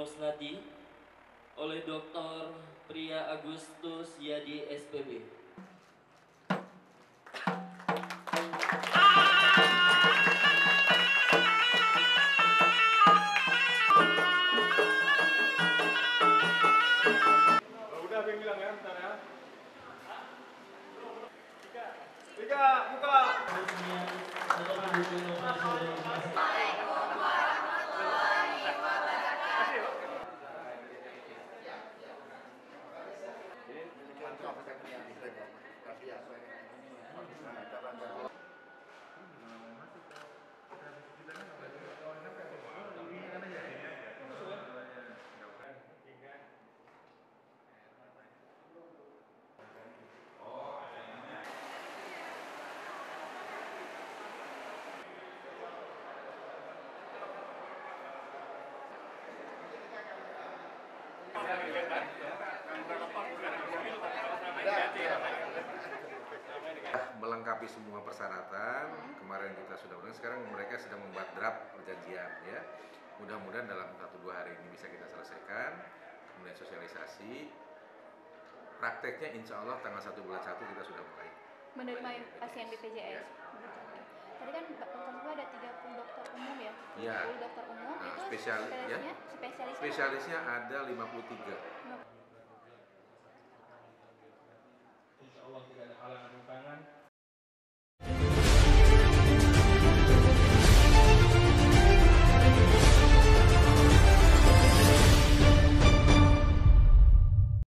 Rosnati oleh Dr. Pria Agustus Yadi SpB. Melengkapi semua persyaratan, kemarin kita sudah undang, sekarang mereka sedang membuat draft perjanjian, ya. Mudah-mudahan dalam 1-2 hari ini bisa kita selesaikan, kemudian sosialisasi. Prakteknya insya Allah tanggal 1 bulan 1 kita sudah mulai. Menerima pasien BPJS. Ya. Tadi kan dokter ada 30 dokter umum ya? Iya. 30 dokter umum. Nah, itu spesialisnya ada 53.